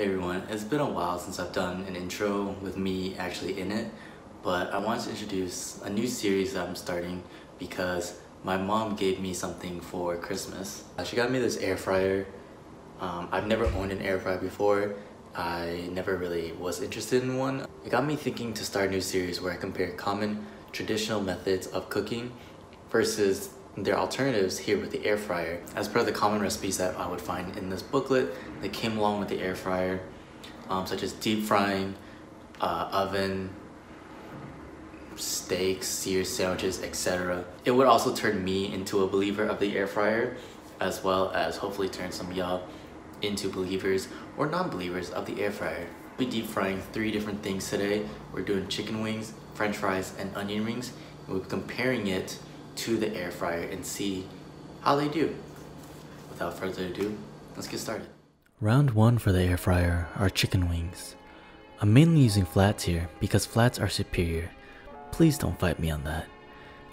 Hey everyone, it's been a while since I've done an intro with me actually in it, but I wanted to introduce a new series that I'm starting because my mom gave me something for Christmas. She got me this air fryer. I've never owned an air fryer before. I never really was interested in one. It got me thinking to start a new series where I compare common traditional methods of cooking versus their alternatives here with the air fryer. As per the common recipes that I would find in this booklet that came along with the air fryer, such as deep frying, oven, steaks, seared sandwiches, etc. It would also turn me into a believer of the air fryer, as well as hopefully turn some of y'all into believers or non-believers of the air fryer. We'll be deep frying three different things today. We're doing chicken wings, french fries, and onion rings. And we'll be comparing it to the air fryer and see how they do. Without further ado, let's get started. Round one for the air fryer are chicken wings. I'm mainly using flats here because flats are superior. Please don't fight me on that.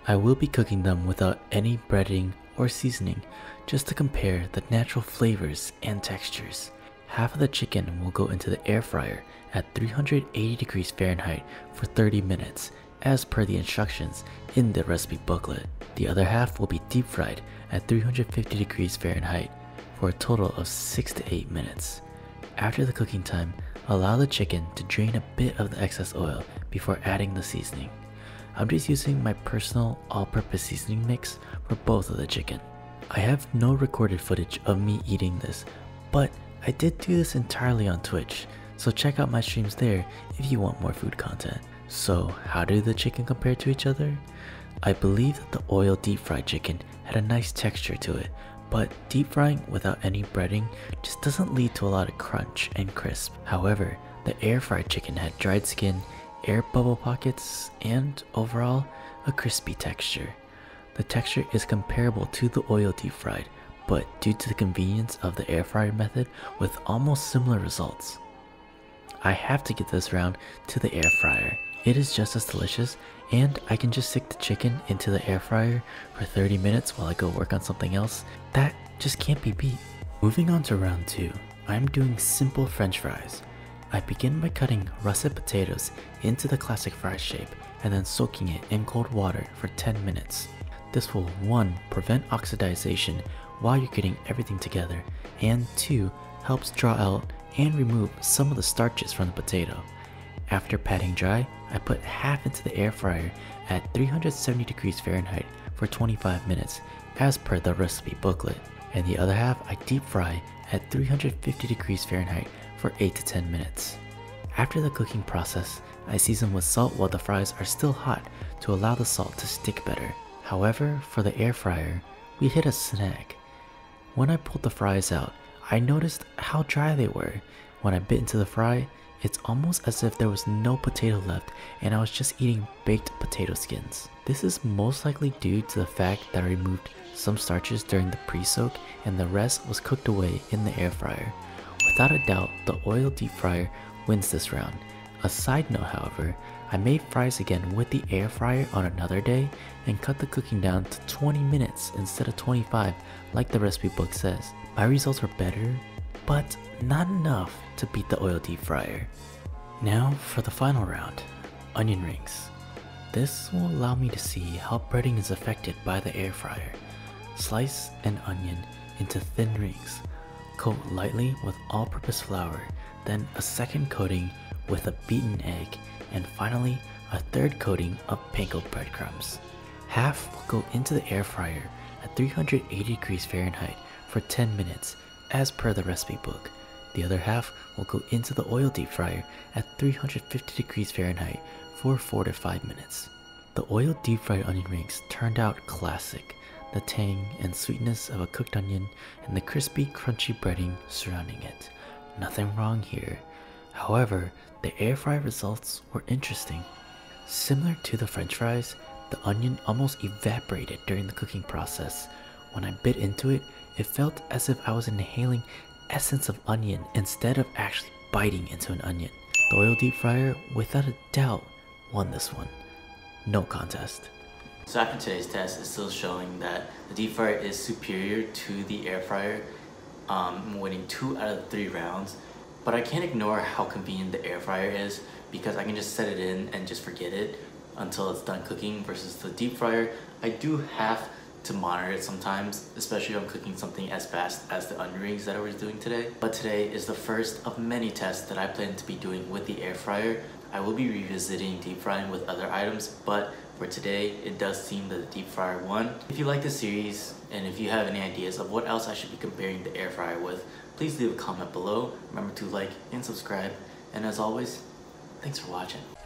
I will be cooking them without any breading or seasoning just to compare the natural flavors and textures. Half of the chicken will go into the air fryer at 380 degrees Fahrenheit for 30 minutes as per the instructions in the recipe booklet. The other half will be deep fried at 350 degrees Fahrenheit for a total of 6 to 8 minutes. After the cooking time, allow the chicken to drain a bit of the excess oil before adding the seasoning. I'm just using my personal all-purpose seasoning mix for both of the chicken. I have no recorded footage of me eating this, but I did do this entirely on Twitch, so check out my streams there if you want more food content. So how do the chicken compare to each other? I believe that the oil deep fried chicken had a nice texture to it, but deep frying without any breading just doesn't lead to a lot of crunch and crisp. However, the air fried chicken had dried skin, air bubble pockets, and overall, a crispy texture. The texture is comparable to the oil deep fried, but due to the convenience of the air fryer method with almost similar results. I have to give this round to the air fryer. It is just as delicious, and I can just stick the chicken into the air fryer for 30 minutes while I go work on something else. That just can't be beat. Moving on to round 2, I'm doing simple french fries. I begin by cutting russet potatoes into the classic fry shape and then soaking it in cold water for 10 minutes. This will 1. Prevent oxidation while you're getting everything together, and 2. Helps draw out and remove some of the starches from the potato. After patting dry, I put half into the air fryer at 370 degrees Fahrenheit for 25 minutes as per the recipe booklet, and the other half I deep fry at 350 degrees Fahrenheit for 8 to 10 minutes. After the cooking process, I season with salt while the fries are still hot to allow the salt to stick better. However, for the air fryer, we hit a snag. When I pulled the fries out, I noticed how dry they were. When I bit into the fry, it's almost as if there was no potato left and I was just eating baked potato skins. This is most likely due to the fact that I removed some starches during the pre-soak and the rest was cooked away in the air fryer. Without a doubt, the oil deep fryer wins this round. A side note, however, I made fries again with the air fryer on another day and cut the cooking down to 20 minutes instead of 25 like the recipe book says. My results were better, but not enough to beat the oil deep fryer. Now for the final round, onion rings. This will allow me to see how breading is affected by the air fryer. Slice an onion into thin rings, coat lightly with all-purpose flour, then a second coating with a beaten egg, and finally a third coating of panko breadcrumbs. Half will go into the air fryer at 380 degrees Fahrenheit for 10 minutes as per the recipe book. The other half will go into the oil deep fryer at 350 degrees Fahrenheit for 4 to 5 minutes. The oil deep fried onion rings turned out classic. The tang and sweetness of a cooked onion and the crispy crunchy breading surrounding it. Nothing wrong here. However, the air fry results were interesting. Similar to the french fries, the onion almost evaporated during the cooking process. When I bit into it, it felt as if I was inhaling essence of onion instead of actually biting into an onion. The oil deep fryer, without a doubt, won this one. No contest. So after today's test, it's still showing that the deep fryer is superior to the air fryer, winning 2 out of 3 rounds. But I can't ignore how convenient the air fryer is, because I can just set it in and just forget it until it's done cooking, versus the deep fryer, I do have to monitor it sometimes, especially if I'm cooking something as fast as the onion rings that I was doing today. But today is the first of many tests that I plan to be doing with the air fryer. I will be revisiting deep frying with other items, but for today, it does seem that the deep fryer won. If you like this series, and if you have any ideas of what else I should be comparing the air fryer with, please leave a comment below. Remember to like and subscribe. And as always, thanks for watching.